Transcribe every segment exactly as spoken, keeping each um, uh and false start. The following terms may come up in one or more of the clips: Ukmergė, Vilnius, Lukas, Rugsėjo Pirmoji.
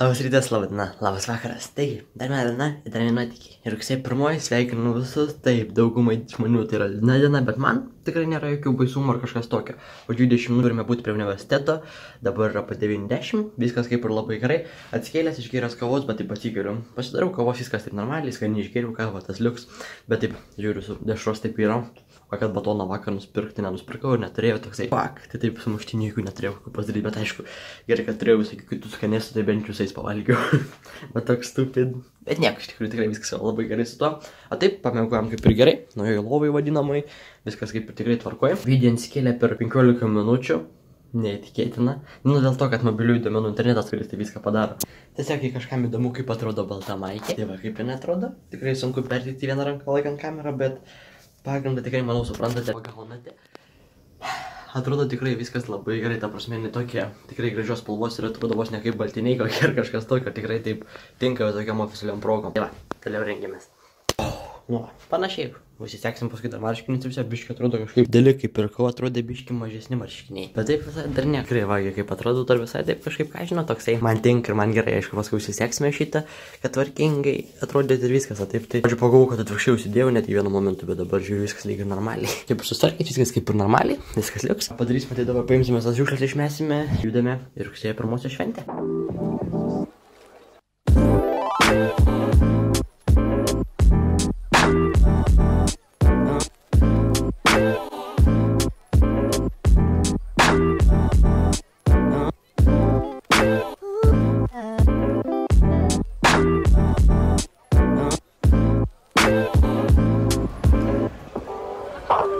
Labas rytas, laba diena, labas vakaras. Taigi, dar viena diena, dar viena nuotykiai. Ir rugsėjo pirmoji sveikinu visus. Taip, daugumai žmonių tai yra viena diena, bet man tikrai nėra jokių baisumų ar kažkas tokio. Po dvidešimt turime būti prie universiteto, dabar yra po devyniasdešimt, viskas kaip ir labai gerai. Atsikėlęs išgėręs kavos, bet taip pasigėriu. Pasidarau kavos, viskas taip normaliai, skaniai išgėriau kavą, tas liuks. Bet taip, žiūriu, su dešros taip yra. O kad batoną vakar nusipirkti nenusipirkau ir neturėjau toksai. Pak, tai taip sumuštinių jokių neturėjau kokių pasidaryti, bet aišku, gerai, kad turėjau visokių kitų skanėsų, tai bent jau visais pavalgiau. Bet toks stupid. Bet nieko, iš tikrųjų tikrai viskas labai gerai su to. O taip, pamėgojom kaip ir gerai, naujoj lovai vadinamai, viskas kaip ir tikrai tvarkoja. Video atsikėlė per penkiolika minučių. Neįtikėtina. Nu, dėl to, kad mobiliųjų duomenų internetas, kuris tai viską padaro. Tiesiog, kai kažkam įdomu, kaip atrodo balta maikė. Tai va, kaip ir neatrodo. Tikrai sunku perteikti vieną ranką laikant kamerą, bet pagrindą tikrai, manau, suprantate, pagaunate. Atrodo tikrai viskas labai gerai, ta prasme, ne tokie tikrai gražios spalvos ir atrodo vos ne kaip baltiniai kokie ar kažkas tokio, tikrai taip tinka visokiam oficialiam progom. Tai va, toliau rengiamės. Nu, panašiai, visi seksim paskui dar marškinius ir visi biškiai atrodo kažkaip dėlį, kaip ir ko atrodė biškiai mažesni marškiniai. Bet taip visai dar ne. Tikrai vagiai kaip atrodo, dar visai taip kažkaip, ką žino, toksai. Man tinka ir man gerai, aišku, paskui užsieksime šitą, kad tvarkingai atrodė ir viskas, o taip tai. Pavyzdžiui, pagalvojau, kad atvirkščiai užsidėjau net į vieną momentą, bet dabar žiūriu, viskas lyg ir normaliai. Taip sustarkit, viskas kaip ir normaliai, viskas liuks. Padarysime tai dabar, paimsime tas šiukšles, išmesime, judame ir rugsėjo pirmosios šventę.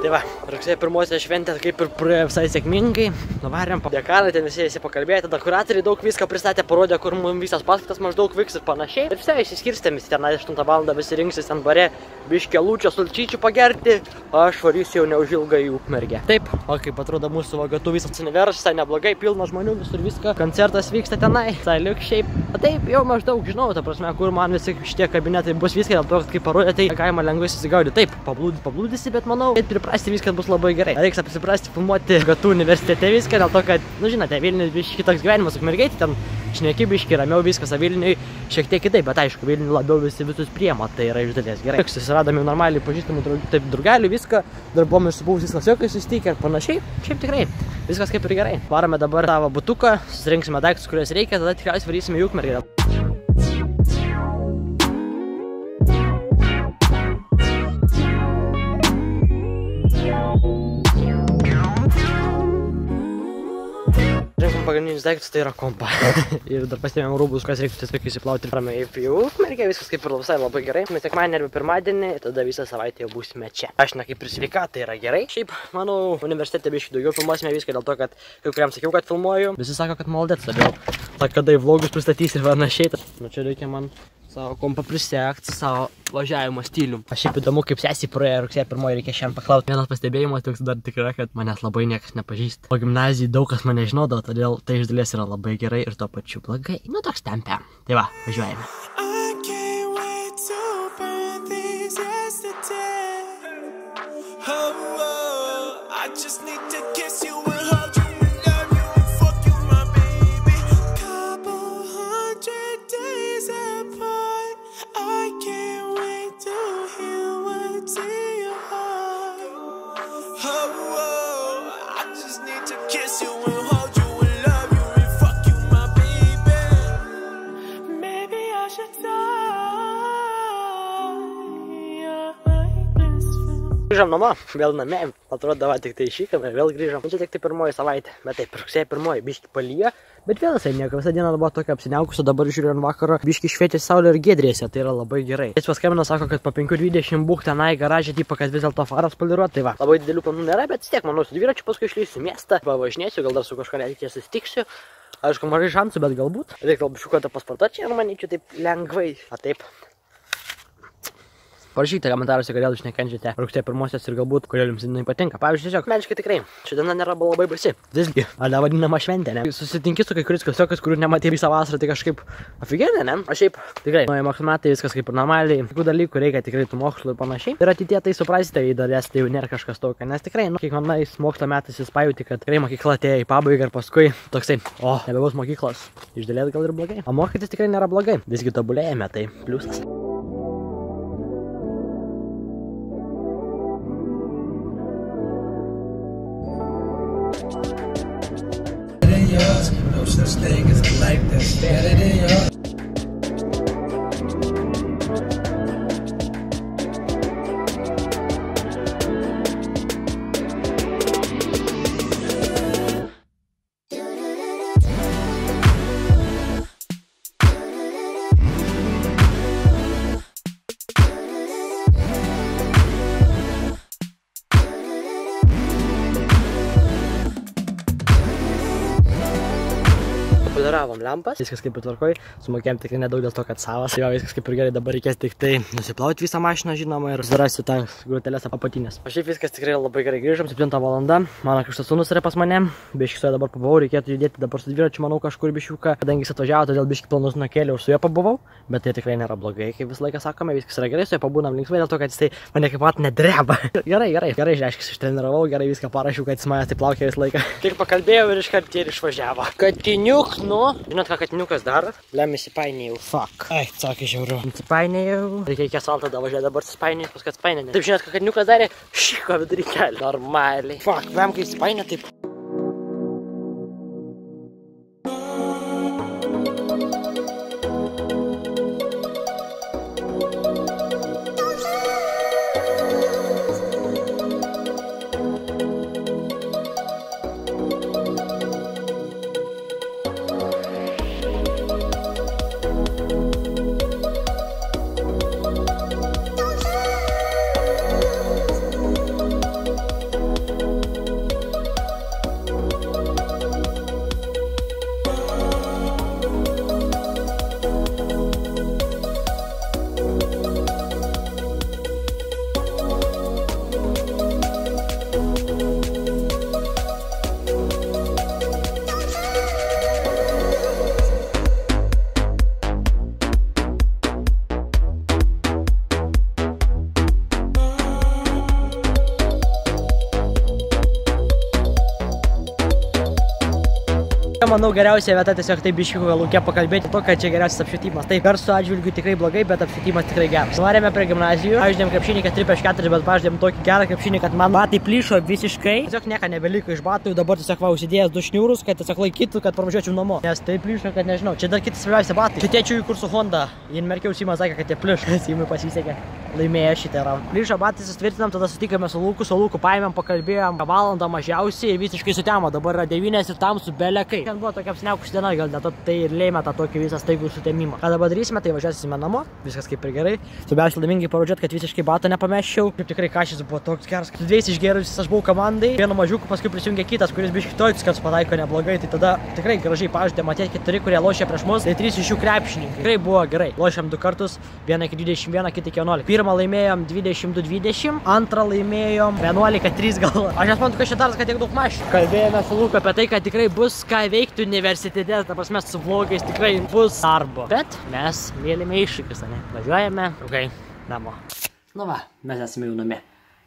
Tai va, rugsėjo pirmosios šventės kaip ir praėjo visai sėkmingai, nuvarėm po dekarą, ten visi visi pakalbėjo, tada kuratoriai daug viską pristatė, parodė, kur mums visas paskaitas maždaug vyks ir panašiai. Ir visai išsiskirstėm, visi ten aštuntą valandą visi rinksis ten bare biškio lūčio sulčyčių pagerti, aš varysiu jau neužilgai į Ukmergę. Taip, o kaip atrodo mūsų vagatų visas universas, tai neblogai, pilna žmonių, visur viską, koncertas vyksta tenai, tai liukščiai. Taip, jau maždaug žinau, ta prasme, kur man visi šitie kabinetai bus viską, dėl to, kad kaip parodė, tai galima lengvai susigaudyti. Taip, pablūdį, pablūdysi, bet manau, viskas bus labai gerai. Reiks apsiprasti, filmuoti Gatų universitete viską, dėl to, kad, nu žinote, Vilnius biški toks gyvenimas, Ukmergėje ten šneki biški, ramiau viskas, o Vilniui šiek tiek kitaip, bet aišku, Vilniui labiau visi visus priema, tai yra iš dalies gerai. Susiradome normaliai pažįstamų draugelių, viską, darbom išsibuvus viskas, jokai susitikę ir panašiai, šiaip tikrai, viskas kaip ir gerai. Varome dabar tavo butuką, susirinksime daiktus, kuriuos reikia, tada tikriausiai varysime į Ukmergę. Pagrindinius daiktus, tai yra kompa. Ir dar pasitėmėm rūbus, kas reiktų tiesiog įsiplauti. Ramiai į pijų. Mergė, viskas kaip ir visai labai gerai. Mes sekmadienį arba pirmadienį, tada visą savaitę jau būsime čia. Aš ne kaip ir sveika, tai yra gerai. Šiaip, manau, universitete biškių daugiau filmuosime viską dėl to, kad kai kuriam sakiau, kad filmuoju. Visi sako, kad maldėt labiau. Ta, kada į vlogus pristatys ir panašiai. Nu čia reikia man savo kompą prisekti, savo važiavimo stilium. Aš šiaip įdomu, kaip sesį praėjo rugsėjo pirmoji, reikia šiandien paklausti. Vienas pastebėjimas toks dar tikrai, kad manęs labai niekas nepažįsta. Po gimnazijai daug kas mane žinodavo, todėl tai iš dalies yra labai gerai ir tuo pačiu blogai. Nu toks tempia. Tai va, važiuojame. Grįžom namo, vėl name, atrodo, va, tik tai išvykame, vėl grįžom. Čia tik tai pirmoji savaitė, bet taip, rugsėjo pirmoji, biški palyja, bet vėl jisai nieko, visą dieną buvo tokia apsiniaukusi, dabar žiūriu ant vakaro, biški šviečia saulė ir giedrėse, tai yra labai gerai. Jis paskambino, sako, kad po penkių dvidešimt būk tenai garažė, tipo, kad vis dėlto faras poliruot, tai va. Labai didelių planų nėra, bet vis tiek, manau, su dviračiu paskui išleisiu miestą, pavažinėsiu, gal dar su kažko netikės susitiksiu. Aišku, mažai šansų, bet galbūt. Reikia gal biškuotą pasportuoti ir manyčiau taip lengvai. A taip. Parašykite komentaruose, kodėl jūs nekenčiate rugsėjo pirmosios ir galbūt kodėl jums jinai patinka. Pavyzdžiui, tiesiog meniškai tikrai ši diena nėra labai baisi. Visgi, ar da vadinama šventė, ne? Susitinki su kai kuris klasiokas, kurių nematė visą vasarą, tai kažkaip afigenė, ne? O šiaip tikrai nauji mokslo metai, viskas kaip ir normaliai. Tokių dalykų reikia tikrai tų mokslų ir panašiai. Ir ateityje tai suprasite, jei dar esate jau nėra kažkas tokio, nes tikrai, nu, kiekvienais mokslo metais jis pajauti, kad tikrai mokykla atėjo į pabaigą ir paskui toksai, o, nebebus mokyklos. Iš dalies gal ir blogai. O mokytis tikrai nėra blogai. Visgi tobulėjame, tai pliusas. No such thing as like this. Get it in your. Padarom lempas, viskas kaip ir tvarkoj, sumokėjom tikrai nedaug dėl to, kad savas. Jo, viskas kaip ir gerai, dabar reikės tik tai nusiplauti visą mašiną, žinoma, ir sudarasi tą grutelės apatinės. O šiaip viskas tikrai labai gerai, grįžom, septintą valandą, mano krikštas sūnus yra pas mane, biškis su juo dabar pabuvau, reikėtų judėti dabar su dviračiu, manau, kažkur biškiuką, kadangi jis atvažiavo, todėl biškį planus nukėliau ir su juo pabuvau, bet tai tikrai nėra blogai, kaip visą laiką sakome, viskas yra gerai, su juo pabūnam linksmai dėl to, kad jis mane kaip mat nedreba. Gerai, gerai, gerai, reiškia, ištreniravau, gerai viską parašiau, kad jis manęs taip plaukė visą laiką. Tik pakalbėjau ir iškart ir išvažiavo. Katiniuk, nu. Žinot, ką katiniukas daro? Lem įsipainėjau. Fuck. Ai, sakė žiauru. Įsipainėjau. Reikia iki asfalto davažiuoti dabar įsipainėjus, paskui atsipainėjau. Taip, žinot, ką katiniukas darė? Šiko vidurį kelią. Normaliai. Fuck, lem kai įsipainė taip. Manau, geriausia vieta tiesiog taip biškiuką laukia pakalbėti to, kad čia geriausias apšvietimas. Tai garso atžvilgiu tikrai blogai, bet apšvietimas tikrai geras. Suvarėme prie gimnazijų, paždėm krepšinį keturi prieš keturis, bet paždėm tokį gerą krepšinį, kad man batai plyšo visiškai. Tiesiog nieko nebeliko iš batų, dabar tiesiog va užsidėjęs du šniūrus, kad tiesiog laikytų, kad parvažiuočiau namo. Nes taip plyšo, kad nežinau. Čia dar kitas svarbiausia batai. Čia tėčiu į kursų fondą. Jin merkiau Simas sakė, kad jie plyšo. Simui pasisekė. Laimėjo šitą raundą. Plyšo batai sustvirtinam, tada sutikome su Luku, su Luku paėmėm, pakalbėjom valandą mažiausiai ir visiškai sutemo. Dabar yra devynios ir tamsu belekai. Ten buvo tokia apsiniaukusi diena, gal dėl to tai ir lėmė tą tokį visą staigų sutemimą. Ką dabar darysime, tai važiuosime namo, viskas kaip ir gerai. Svarbiausia laimingai parodžiuot, kad visiškai bato nepameščiau. Kaip tikrai kašis buvo toks geras. Su dviejais išgėrusis aš buvau komandai. Vienu mažiuku paskui prisijungė kitas, kuris biški toks, kad pataiko neblogai. Tai tada tikrai gražiai pažadė, matėt keturi, kurie lošia prieš mus, tai trys iš jų krepšininkai. Tikrai buvo gerai. Lošiam du kartus, vieną iki dvidešimt vieno, kitą iki vienuolikos. Pirmą laimėjom dvidešimt du dvidešimt, antrą laimėjom vienuolika trys gal. Aš nesuprantu, kad čia daras, kad tiek daug mašinų. Kalbėjome su Luku apie tai, kad tikrai bus ką veikti universitete, ta prasme su vlogais tikrai bus darbo. Bet mes mylime iššūkius, ne? Važiuojame, okay, namo. Nu va, mes esame jau name.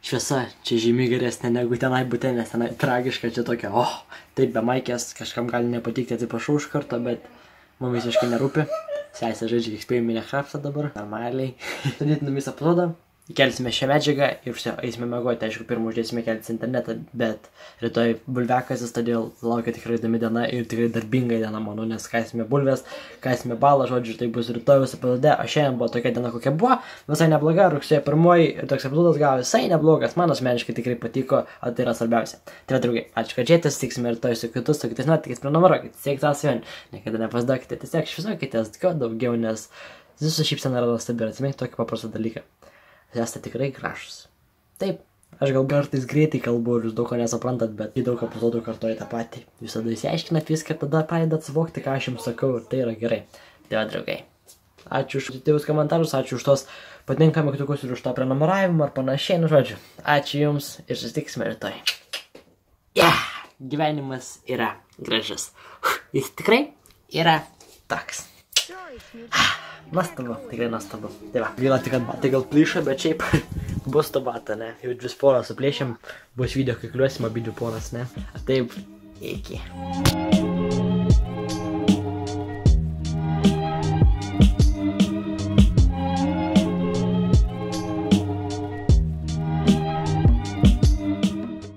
Šviesa čia žymiai geresnė negu tenai būtė, nes tenai tragiška, čia tokia, oh, taip be maikės, kažkam gali nepatikti, atsiprašau iš karto, bet mums visiškai nerūpi. Sesė žaidžia eksperimentinį kraftą dabar, normaliai. Sudėtinam visą epizodą, kelsime šią medžiagą ir eisime miegoti. Aišku, pirmą uždėsime keltis internetą, bet rytoj bulviakasis, todėl laukia tikrai įdomi diena ir tikrai darbinga diena, manau, nes kaisime bulves, kaisime balą, žodžiu, tai bus rytoj visą epizodą. O šiandien buvo tokia diena, kokia buvo, visai nebloga, rugsėjo pirmoji ir toks epizodas gavo visai neblogas, man asmeniškai tikrai patiko, o tai yra svarbiausia. Tai yra, draugai, ačiū, kad žiūrėtės, tiksime rytoj su kitus, su kitais nuotykiais, prenumeruokit, siekite asvien, niekada nepasduokite, tiesiog šviesokitės daugiau, nes visų šypsena yra nuostabi, atsimink tokį paprastą dalyką. Esate tikrai gražus. Taip, aš gal kartais greitai kalbu ir jūs daug ko nesuprantat, bet į daug epizodų kartuoju tą patį. Visada įsiaiškinat viską ir tada padedat suvokti, ką aš jums sakau, ir tai yra gerai. Tai va, draugai. Ačiū už tėvus komentarus, ačiū už tos patinka mygtukus ir už tą prenumeravimą ar panašiai, nu žodžiu. Ačiū Jums ir susitiksime rytoj. Yeah! Gyvenimas yra gražus. Jis tikrai yra toks. Nuostabu, tikrai nuostabu. Tai va, gaila tik, kad batai gal plyšo, bet šiaip bus to bata, ne? Jau dvis poros suplėšim, bus video, kai kliuosim abidžių poras, ne? Taip, iki.